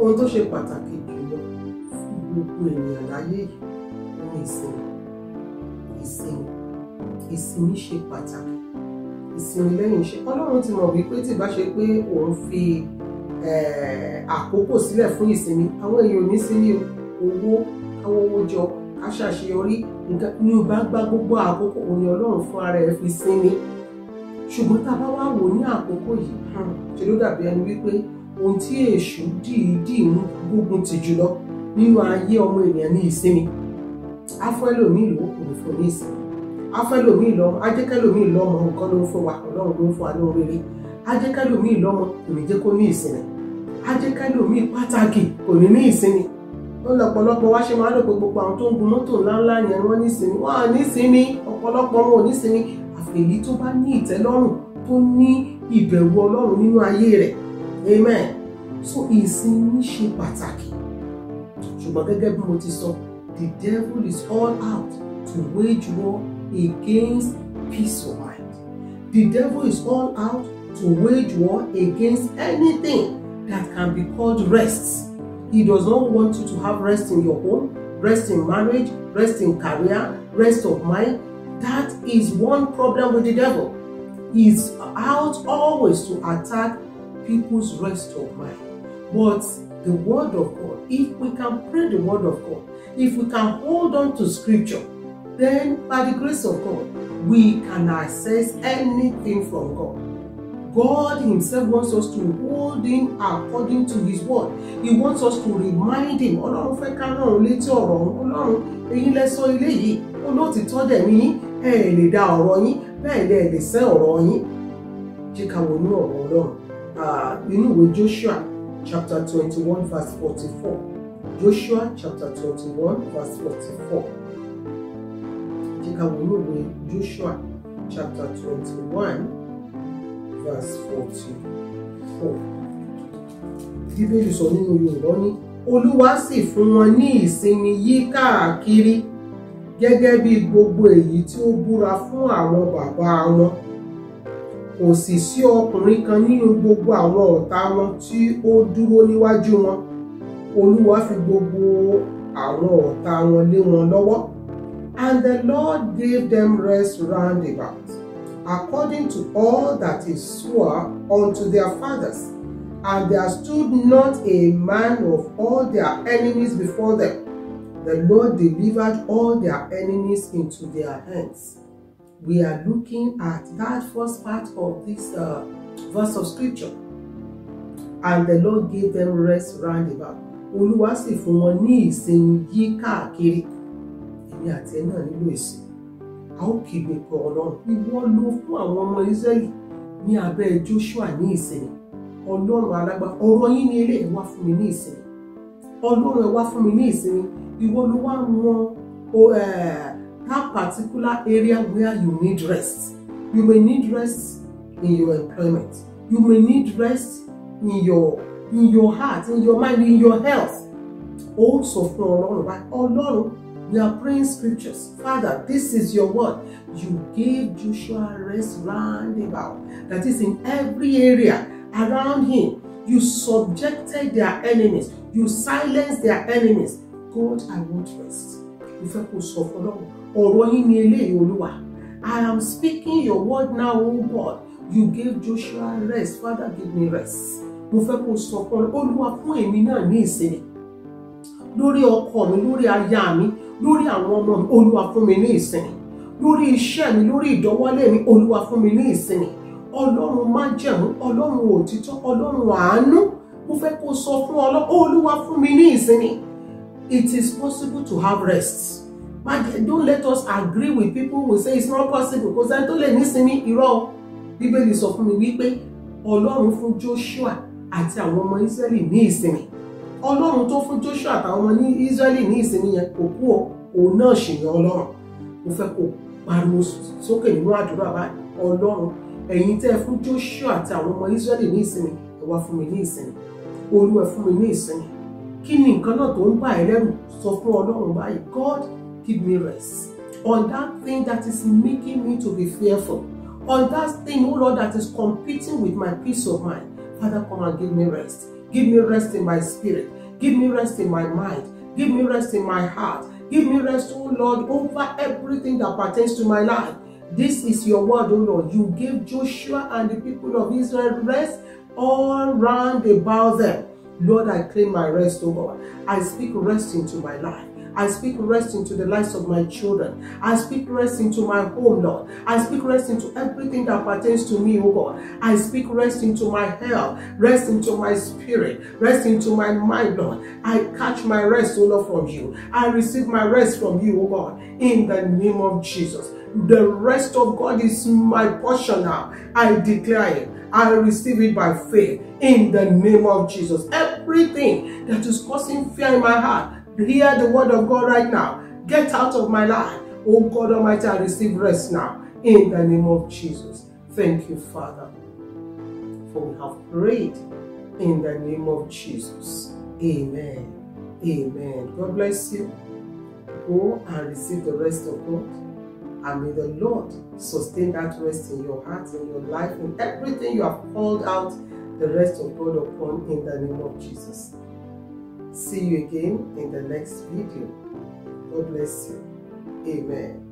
ohun tó ṣe pàtàkì jùlọ fún gbogbo ènìyàn láyé yìí ni ìsinmi. Ìsinmi. Ìsinmi ṣe pàtàkì. Ìsinmi lẹ́yìn iṣẹ́. Ọlọ́run ti mọ̀ wípé tí bá ṣe pé òun fi àkókò sílẹ̀ fún ìsinmi, àwọn èèyàn ò ní sí ní owó káwọ́ owó jọ ká ṣàṣeyọrí nǹkan ní o bá gbá gbogbo àkókò òun ni Ọlọ́run fún ara ẹ̀ fi sinmi. Ṣùgbọ́n tá a bá wá wò ní àkókò yìí, ṣe ló dàbí ẹni wípé ohun tí èṣù dìídì ń gbógun ti jùlọ nínú ayé ọmọ ènìyàn ní ìsinmi. Afẹ́lòmíì ló kò ní fún ní ìsinmi. Afẹ́lòmíì lọ́mọ, ajẹ́kẹ́lòmíì lọ́mọ nǹkan ló ń fún wa, Ọlọ́run ló ń fún wa lóhun rere. Ajẹ́kẹ́lòmíì lọ́mọ kò ní jẹ́ kó ní ìsinmi. Ajẹ́kẹ́lòmíì pàtàkì kò ní ní ìsinmi. Ọ̀pọ̀lọpọ̀ wa ṣe máa ń lò pé gbogbo àwọn tó ń gun mọ́tò ńláńlá yẹn wọ́n ní ìsinmi. Wọ́n á ní ìsinmi, ọ̀pọ̀lọpọ̀ wọn ò ní ìsinmi. Àfi èyí tó bá ní ìtẹ́lọ́rùn tó ní ìbẹ̀wò Ọlọ́run nínú ayé rẹ̀. Amen. So ìsinmi ṣe pàtàkì. Ṣùgbọ́n gẹ́gẹ́ bí mo ti sọ, the devil is all out to wage war against peace of mind. The devil is all out to wage war against anything that can be called rest. He does not want you to have rest in your home, rest in marriage, rest in career, rest of mind. That is one problem with the devil. He is out always to attack people's rest of mind. But the word of God, if we can pray the word of God, if we can hold on to scripture, then by the grace of God, we can access anything from God. God himself wants us to hold him according to his word. He wants us to remind him, Ọlọ́run fẹ́ ká náà létí ọ̀rọ̀ ọ̀hún, Ọlọ́run ẹ̀yin lẹ sọ ilé yìí, olóòtítọ́ dẹ̀ ní yín, ẹ lè da ọ̀rọ̀ yín, bẹ́ẹ̀ lẹ lè sẹ́ ọ̀rọ̀ yín. Jẹ́ ká wọnú ọ̀rọ̀ Ọlọ́run. Nínú ìwé Joshua chapter 21 verse 44. Joshua chapter 21 verse 44. Joshua chapter 21 verse 44. Bíbélì sọ nínú Yorùbá ní Olúwa sì fún wọn ní ìsinmi yí káàkiri gẹ́gẹ́ bí gbogbo èyí tí ó búra fún àwọn bàbá wọn. Kò sì sí ọkùnrin kan nínú gbogbo àwọn ọ̀tá wọn tí ó dúró níwájú wọn. Olúwa fi gbogbo àwọn ọ̀tá wọn lé wọn lọ́wọ́. And the Lord gave them rest round about, according to all that he swore unto their fathers. And there stood not a man of all their enemies before them. The Lord delivered all their enemies into their hands. We are looking at that first part of this verse of scripture. And the Lord gave them rest round about. Olúwa sì fún wọn ní ìsinmi yí káàkiri. Ní àti ẹ̀ náà nílò ìsìn. A ó kígbe pé Ọlọ́run ìwọ ló fún àwọn ọmọ Ísírẹ́lì ní abẹ́ Joshua ní ìsinmi. Ọlọ́run alágbára, ọ̀rọ̀ yín ni eré ẹ̀ wá fún mi ní ìsinmi. Ọlọ́run ẹ̀ wá fún mi ní ìsinmi. Ìwọ ló wá wọn that particular area where you need rest. You may need rest in your employment. You may need rest in your heart, in your mind, in your health. Ó sọ fún Ọlọ́run báyìí. Ọlọ́run, we are praying scriptures. Father, this is your word. You gave Joshua rest round about. That is in every area around him. You subjected their enemies. You silenced their enemies. God, I want rest. I am speaking your word now, oh God. You gave Joshua rest. Father, give me rest. Lórí ọkọ mi, lórí aya mi, lórí àwọn ọmọ mi, Olúwa fún mi ní ìsinmi. Lórí iṣẹ́ mi, lórí ìdọ́wọ́lé mi, Olúwa fún mi ní ìsinmi. Ọlọ́run májẹ̀mú, Ọlọ́run òtítọ́, Ọlọ́run àánú. Mo fẹ́ kó sọ fún Ọlọ́run, Olúwa fún mi ní ìsinmi. It is possible to have rest. Don't let us agree with people who say it's not possible. Kò sẹ́ni tó lè nísinmi, irọ́. Bíbélì sọ fún mi wípé Ọlọ́run fún Joshua àti àwọn ọmọ Ísírẹ́lì ní ìsinmi. Ọlọ́run tó fún Joshua àtàwọn ọmọ ní Ísírẹ́lì ní ìsinmi yẹn kò kú òun náà ṣèyàn Ọlọ́run. Mo fẹ́ kó pariwo sókè nínú àdúrà báyìí. Ọlọ́run, ẹ̀yin tẹ́ ẹ fún Joshua àti àwọn ọmọ Ísírẹ́lì ní ìsinmi, ẹ wá fún mi ní ìsinmi. Olúwa fún mi ní ìsinmi. Kí ni nǹkan náà tó ń bà ẹ́ lẹ́rù? Sọ fún Ọlọ́run báyìí. God, give me rest on that thing that is making me to be fearful, on that thing, oh Lord, that is competing with my peace of mind. Father, come and give me rest. Give me rest in my spirit. Give me rest in my mind. Give me rest in my heart. Give me rest, O Lord, over everything that pertains to my life. This is your word, O Lord. You gave Joshua and the people of Israel rest all round about them. Lord, I claim my rest, O God. I speak rest into my life. I speak rest into the lives of my children. I speak rest into my home, Lord. I speak rest into everything that pertains to me, O God. I speak rest into my health, rest into my spirit, rest into my mind, Lord. I catch my rest, O Lord, from you. I receive my rest from you, O God, in the name of Jesus. The rest of God is my portion now. I declare it. I receive it by faith in the name of Jesus. Everything that is causing fear in my heart, hear the word of God right now. Get out of my life. Oh God Almighty, I receive rest now in the name of Jesus. Thank you, Father, for we have prayed in the name of Jesus. Amen. Amen. God bless you. Go and receive the rest of God. And may the Lord sustain that rest in your heart, in your life, in everything you have called out the rest of God upon in the name of Jesus. See you again in the next video. God bless you. Amen.